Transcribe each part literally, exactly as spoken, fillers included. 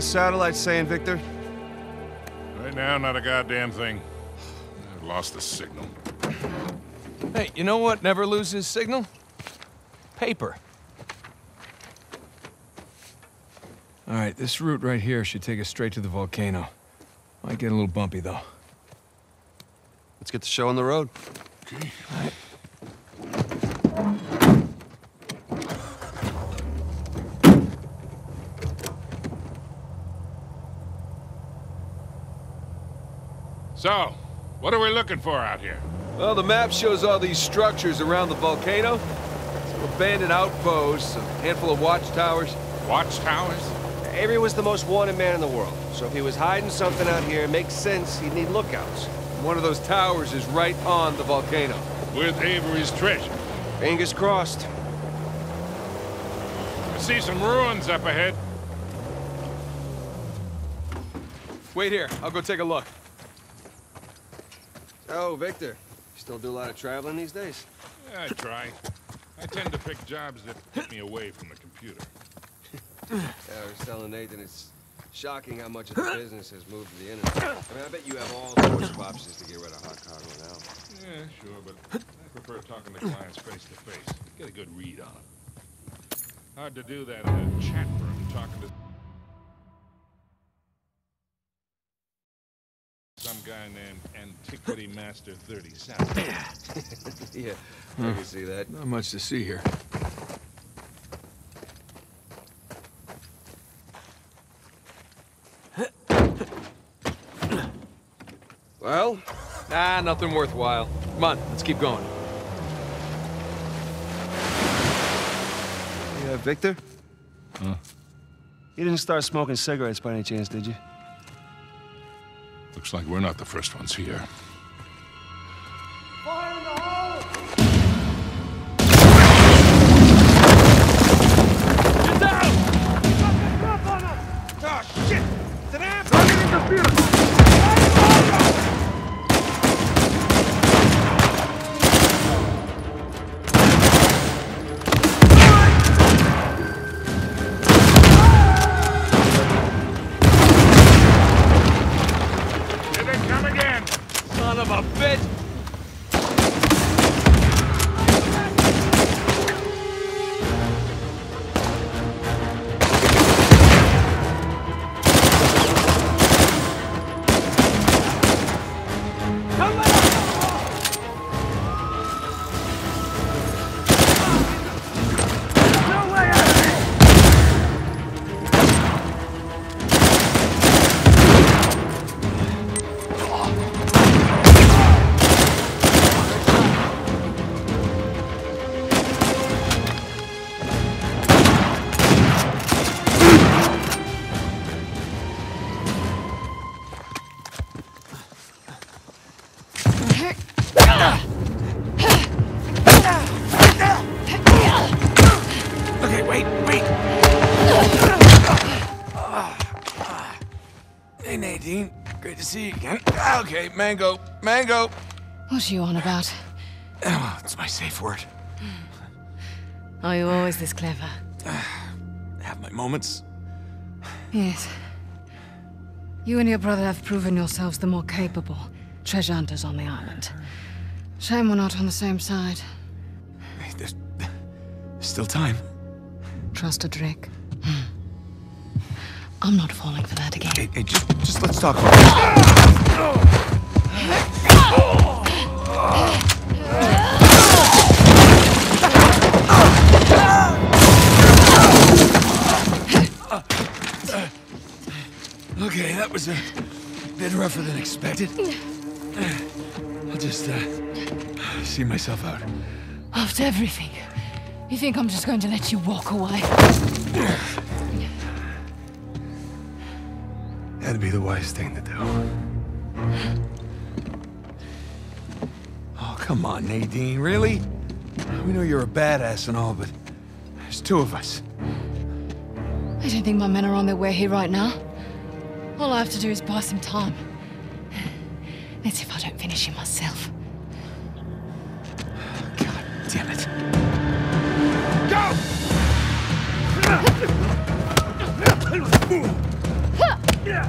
the satellite saying, Victor? Right now, not a goddamn thing. I lost the signal. Hey, you know what never loses signal? Paper. All right, this route right here should take us straight to the volcano. Might get a little bumpy, though. Let's get the show on the road. Okay. All right. So, what are we looking for out here? Well, the map shows all these structures around the volcano. Some abandoned outposts, a handful of watchtowers. Watchtowers? Avery was the most wanted man in the world, so if he was hiding something out here, it makes sense he'd need lookouts. And one of those towers is right on the volcano. With Avery's treasure. Fingers crossed. I see some ruins up ahead. Wait here. I'll go take a look. Oh, Victor. You still do a lot of traveling these days? Yeah, I try. I tend to pick jobs that put me away from the computer. Yeah, I was telling Nathan, it's shocking how much of the business has moved to the internet. I mean, I bet you have all sorts of options to get rid of hot cargo now. Yeah, sure, but I prefer talking to clients face-to-face. Get a good read on them. Hard to do that in a chat room talking to some guy named Antiquity Master thirty-seven. Yeah, yeah, I can see that. Not much to see here. Well, nah, nothing worthwhile. Come on, let's keep going. Yeah, Victor? Huh? You didn't start smoking cigarettes by any chance, did you? Looks like we're not the first ones here. Fire in the hole! Get down! Fucking drop on us! Oh, shit! It's an ambulance! Interfere! Okay, Mango. Mango! What are you on about? Oh, it's my safe word. Are you always this clever? Uh, have my moments. Yes. You and your brother have proven yourselves the more capable treasure hunters on the island. Shame we're not on the same side. Hey, there's, there's still time. Trust a Drake. I'm not falling for that again. Hey, hey just, just let's talk about it. Okay, that was a bit rougher than expected. I'll just, uh, see myself out. After everything, you think I'm just going to let you walk away? That'd be the wise thing to do. Oh, come on, Nadine, really? We know you're a badass and all, but there's two of us. I don't think my men are on their way here right now. All I have to do is buy some time. Let's see if I don't finish him myself. God damn it. Go! I'm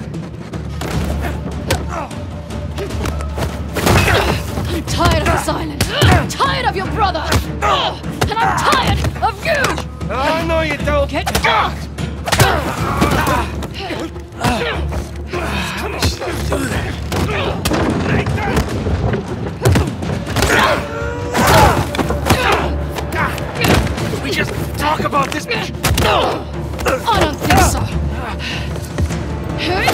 tired of this island. I'm tired of your brother. And I'm tired of you. I know you don't. Get fucked. Come on, don't do that. Take that. Did we just talk about this? No. I don't think so. Now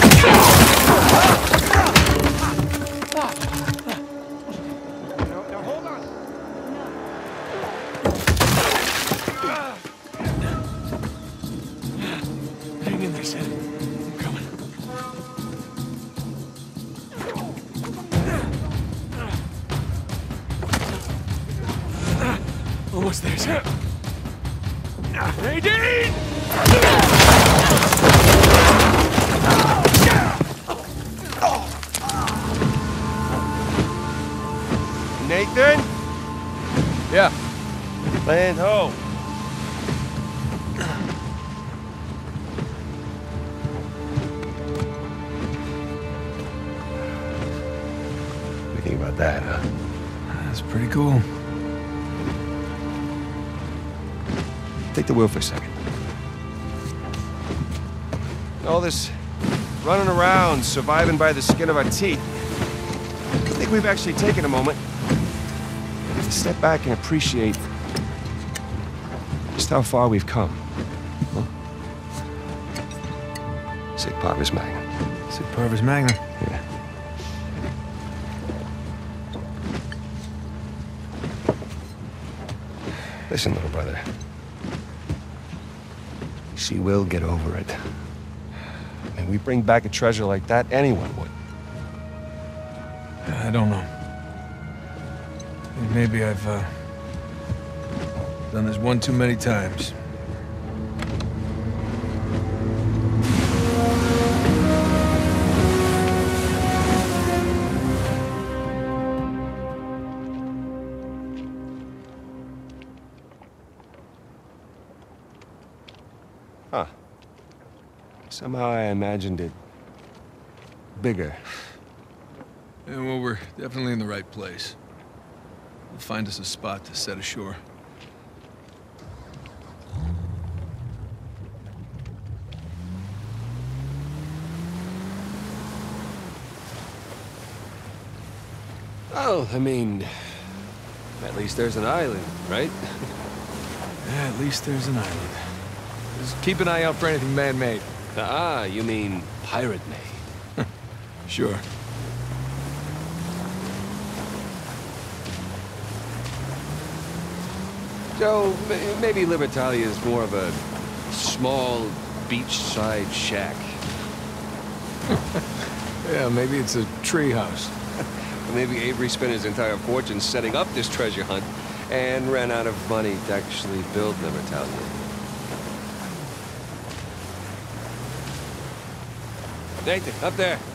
hold on. Hang in there, Sid. I'm coming. Almost there, sir. Hey, Dean! Nathan? Yeah. Land ho. What do you think about that, huh? That's pretty cool. Take the wheel for a second. All this running around, surviving by the skin of our teeth. I think we've actually taken a moment to step back and appreciate just how far we've come. Huh? Sic Parvis Magna. Sic Parvis Magna? Yeah. Listen, little brother. She will get over it. I mean, we bring back a treasure like that, anyone would. I don't know. Maybe I've uh, done this one too many times. Huh. Somehow I imagined it bigger. Yeah, well, we're definitely in the right place. We'll find us a spot to set ashore. Oh, I mean, at least there's an island, right? Yeah, at least there's an island. Just keep an eye out for anything man-made. Ah, you mean pirate-made? Sure. So, maybe Libertalia is more of a small beachside shack. Yeah, maybe it's a tree house. Maybe Avery spent his entire fortune setting up this treasure hunt and ran out of money to actually build Libertalia. Nathan, up there.